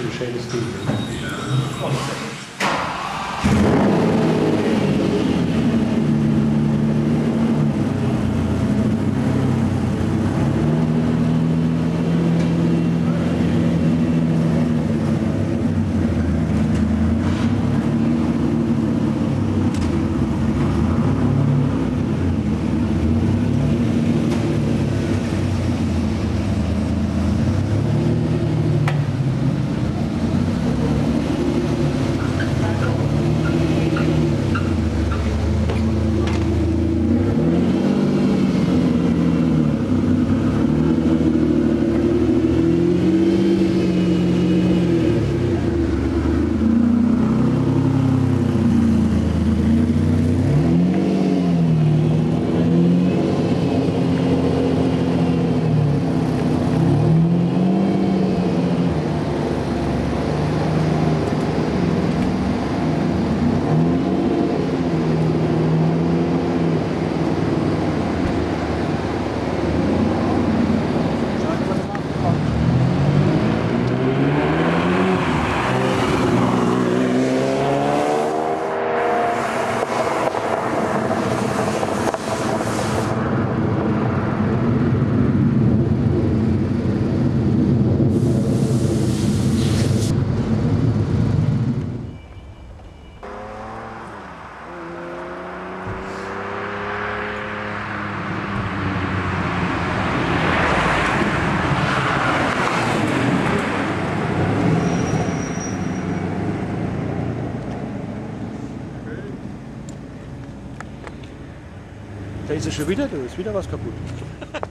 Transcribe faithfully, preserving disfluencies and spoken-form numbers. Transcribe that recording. schon ein schönes Ding. Da ist er schon wieder, da ist wieder was kaputt.